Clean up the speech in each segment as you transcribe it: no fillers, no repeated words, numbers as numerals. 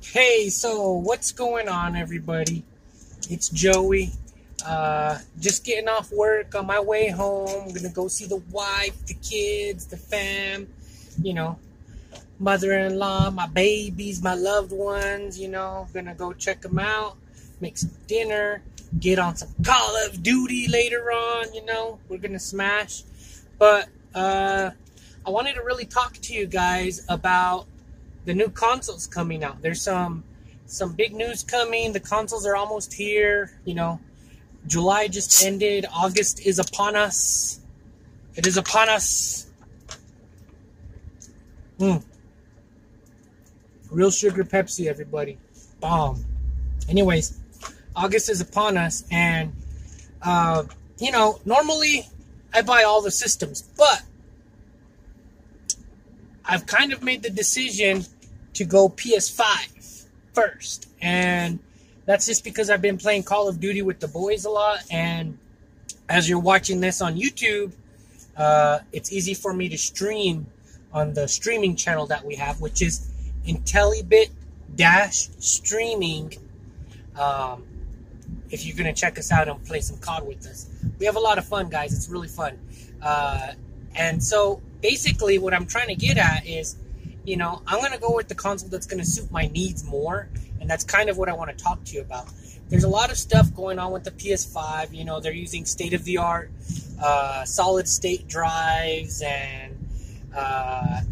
Hey, so what's going on, everybody? It's Joey. Just getting off work on my way home. I'm gonna go see the wife, the kids, the fam, you know, mother-in-law, my babies, my loved ones, you know. Gonna go check them out, make some dinner, get on some Call of Duty later on, you know. We're gonna smash. But I wanted to really talk to you guys about the new consoles coming out. There's some big news coming. The consoles are almost here. You know, July just ended. August is upon us. It is upon us. Real sugar Pepsi, everybody. Bomb. Anyways, August is upon us. And, you know, normally I buy all the systems. But I've kind of made the decision to go PS5 first, and that's just because I've been playing Call of Duty with the boys a lot, and as you're watching this on YouTube, it's easy for me to stream on the streaming channel that we have, which is IntelliBit-Streaming. If you're gonna check us out and play some COD with us, we have a lot of fun, guys. It's really fun, and so basically what I'm trying to get at is, you know, I'm going to go with the console that's going to suit my needs more. And that's kind of what I want to talk to you about. There's a lot of stuff going on with the PS5. You know, they're using state-of-the-art solid-state drives. And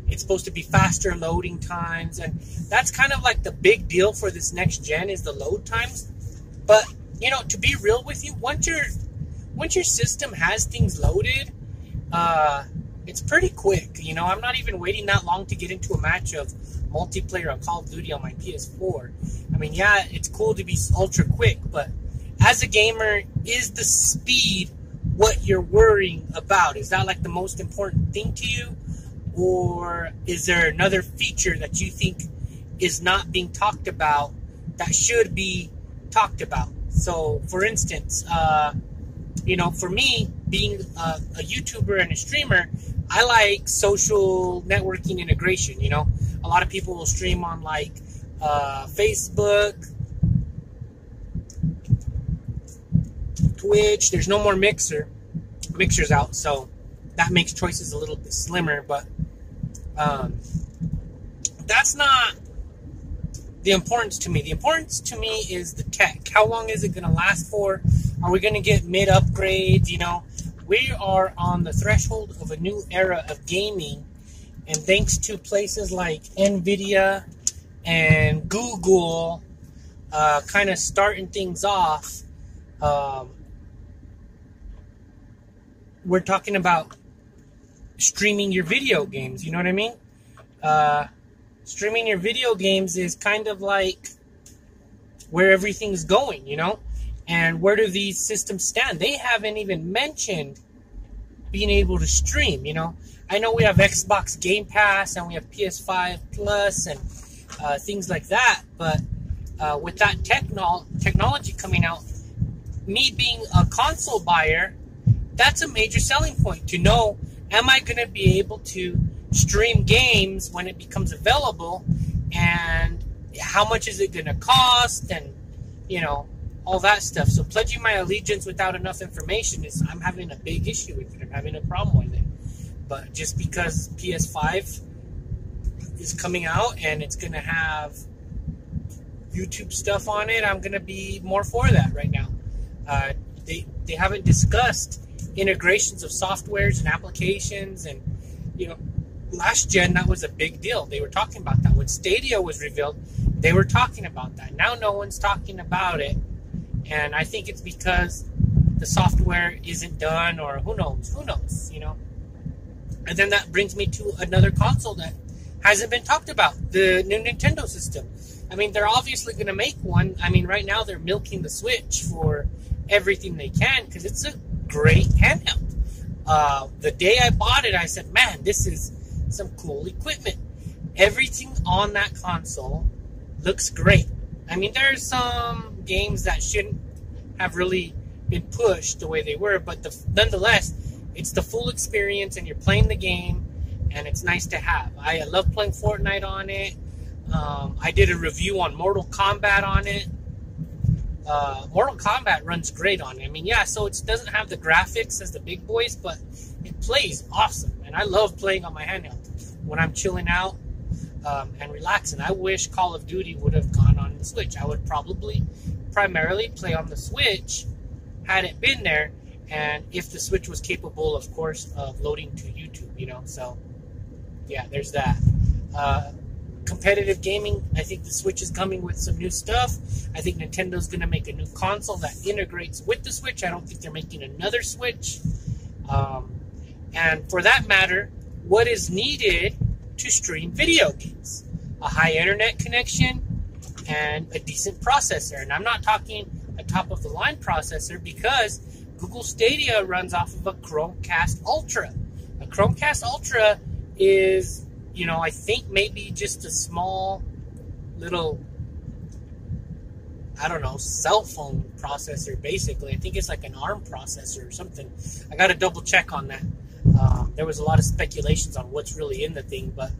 it's supposed to be faster loading times. And that's kind of like the big deal for this next gen is the load times. But, you know, to be real with you, once your system has things loaded, it's pretty quick, you know. I'm not even waiting that long to get into a match of multiplayer on Call of Duty on my PS4. I mean, yeah, it's cool to be ultra quick, but as a gamer, is the speed what you're worrying about? Is that like the most important thing to you? Or is there another feature that you think is not being talked about that should be talked about? So, for instance, you know, for me, being a YouTuber and a streamer, I like social networking integration, you know. A lot of people will stream on, like, Facebook, Twitch. There's no more Mixer. Mixer's out, so that makes choices a little bit slimmer. But that's not the importance to me. The importance to me is the tech. How long is it going to last for? Are we going to get mid-upgrades? You know, we are on the threshold of a new era of gaming. And thanks to places like NVIDIA and Google kind of starting things off, we're talking about streaming your video games. You know what I mean? Streaming your video games is kind of like where everything's going, you know? And where do these systems stand? They haven't even mentioned being able to stream, you know? I know we have Xbox Game Pass and we have PS5 Plus and things like that, but with that technology coming out, me being a console buyer, that's a major selling point to know, am I going to be able to stream games when it becomes available, and how much is it going to cost, and, you know, all that stuff. So pledging my allegiance without enough information is, I'm having a big issue with it. I'm having a problem with it. But just because PS5 is coming out and it's going to have YouTube stuff on it, I'm going to be more for that right now. They haven't discussed integrations of softwares and applications and, you know, last gen, that was a big deal. They were talking about that. When Stadia was revealed, they were talking about that. Now no one's talking about it. And I think it's because the software isn't done or who knows, you know. And then that brings me to another console that hasn't been talked about, the new Nintendo system. I mean, they're obviously going to make one. I mean, right now they're milking the Switch for everything they can because it's a great handheld. The day I bought it, I said, man, this is some cool equipment. Everything on that console looks great. I mean, there's some games that shouldn't have really been pushed the way they were, but nonetheless, it's the full experience, and you're playing the game, and it's nice to have. I love playing Fortnite on it. I did a review on Mortal Kombat on it. Mortal Kombat runs great on it. I mean, yeah, so it doesn't have the graphics as the big boys, but it plays awesome. And I love playing on my handheld when I'm chilling out and relaxing. I wish Call of Duty would have gone on the Switch. I would probably primarily play on the Switch had it been there. And if the Switch was capable, of course, of loading to YouTube, you know. So, yeah, there's that. Competitive gaming, I think the Switch is coming with some new stuff. I think Nintendo's going to make a new console that integrates with the Switch. I don't think they're making another Switch. And for that matter, what is needed to stream video games? A high internet connection and a decent processor. And I'm not talking a top-of-the-line processor because Google Stadia runs off of a Chromecast Ultra. A Chromecast Ultra is, you know, I think maybe just a small little, I don't know, cell phone processor, basically. I think it's like an ARM processor or something. I got to double check on that. There was a lot of speculations on what's really in the thing. But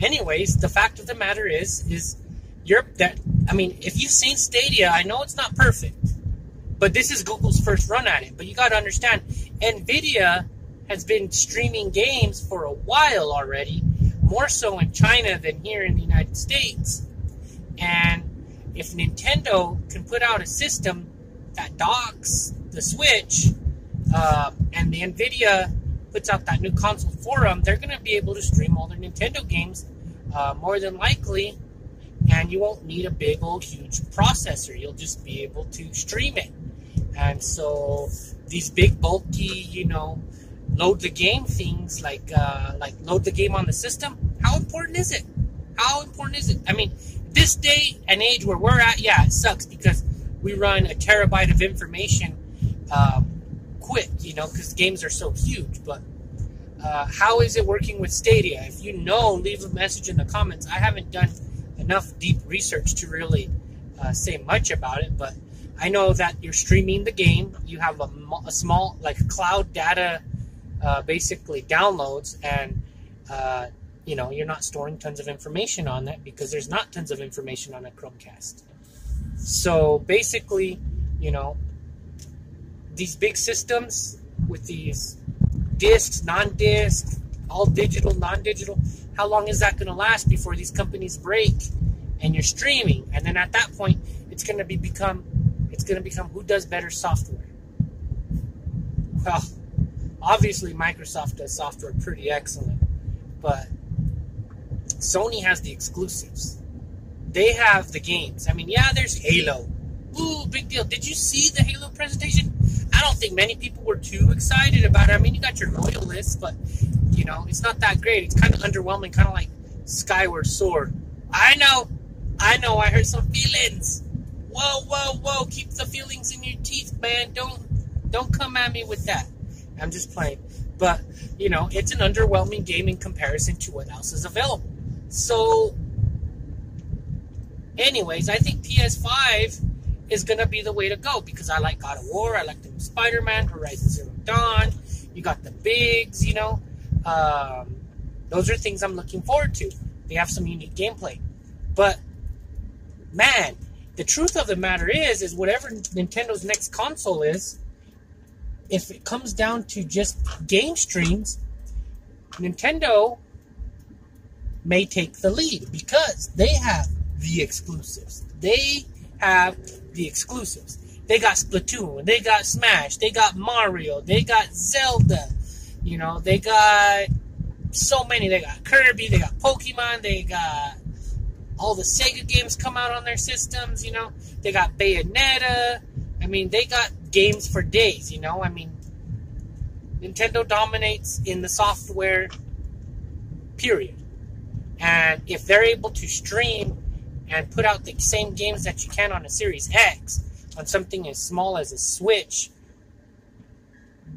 anyways, the fact of the matter is if you've seen Stadia, I know it's not perfect. But this is Google's first run at it. But you got to understand, NVIDIA has been streaming games for a while already, more so in China than here in the United States. And if Nintendo can put out a system that docks the Switch and the NVIDIA puts out that new console for them, they're going to be able to stream all their Nintendo games more than likely. And you won't need a big old huge processor. You'll just be able to stream it. And so these big bulky, you know, load the game things like load the game on the system. How important is it? How important is it? I mean, this day and age where we're at, yeah, it sucks because we run a terabyte of information quick, you know, because games are so huge. But how is it working with Stadia? If you know, leave a message in the comments. I haven't done enough deep research to really say much about it, but I know that you're streaming the game. You have a small, like, cloud data basically downloads, and you know, you're not storing tons of information on that because there's not tons of information on a Chromecast. So basically, you know, these big systems with these discs, non-disc, all digital, non-digital, how long is that going to last before these companies break and you're streaming? And then at that point, it's going to become who does better software. Well, obviously Microsoft does software pretty excellent, but Sony has the exclusives. They have the games. I mean, yeah, there's Halo. Ooh, big deal. Did you see the Halo presentation? I don't think many people were too excited about it. I mean, you got your loyalists, but, you know, it's not that great. It's kind of underwhelming, kind of like Skyward Sword. I know, I heard some feelings. Whoa, keep the feelings in your teeth, man. Don't come at me with that. I'm just playing. But, you know, it's an underwhelming game in comparison to what else is available. So, anyways, I think PS5 is going to be the way to go because I like God of War, I like the new Spider-Man, Horizon Zero Dawn, you got the bigs, you know. Those are things I'm looking forward to. They have some unique gameplay. But, man, the truth of the matter is whatever Nintendo's next console is, if it comes down to just game streams, Nintendo may take the lead because they have the exclusives. They got Splatoon, they got Smash, they got Mario, they got Zelda, you know, they got so many. They got Kirby, they got Pokemon, they got all the Sega games come out on their systems, you know. They got Bayonetta. I mean, they got games for days, you know. I mean, Nintendo dominates in the software, period. And if they're able to stream and put out the same games that you can on a Series X, on something as small as a Switch,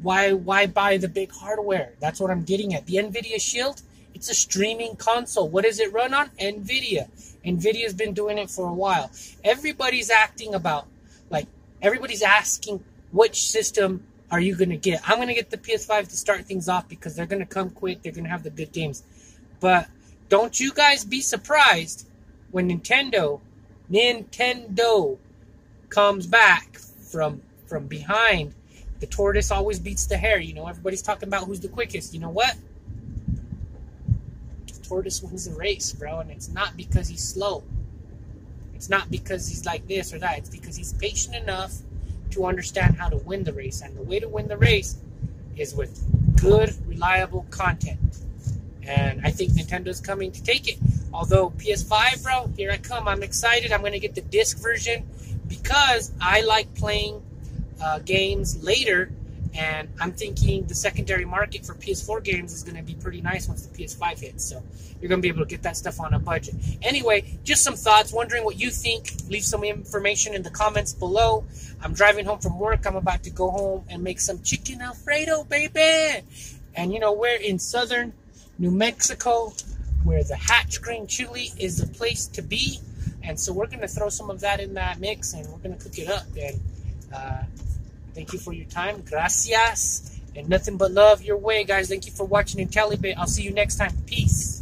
why buy the big hardware? That's what I'm getting at. The NVIDIA Shield, it's a streaming console. What does it run on? NVIDIA. NVIDIA's been doing it for a while. Everybody's asking, which system are you going to get? I'm going to get the PS5 to start things off because they're going to come quick. They're going to have the good games. But don't you guys be surprised when Nintendo comes back from behind, the tortoise always beats the hare. You know, everybody's talking about who's the quickest. You know what? The tortoise wins the race, bro. And it's not because he's slow. It's not because he's like this or that. It's because he's patient enough to understand how to win the race. And the way to win the race is with good, reliable content. And I think Nintendo's coming to take it. Although PS5, bro, here I come. I'm excited. I'm going to get the disc version because I like playing games later. And I'm thinking the secondary market for PS4 games is going to be pretty nice once the PS5 hits. So you're going to be able to get that stuff on a budget. Anyway, just some thoughts. Wondering what you think. Leave some information in the comments below. I'm driving home from work. I'm about to go home and make some chicken Alfredo, baby. And, you know, we're in southern New Mexico, where the hatch green chili is the place to be. And so we're going to throw some of that in that mix, and we're going to cook it up. And thank you for your time. Gracias. And nothing but love your way, guys. Thank you for watching IntelliBit. I'll see you next time. Peace.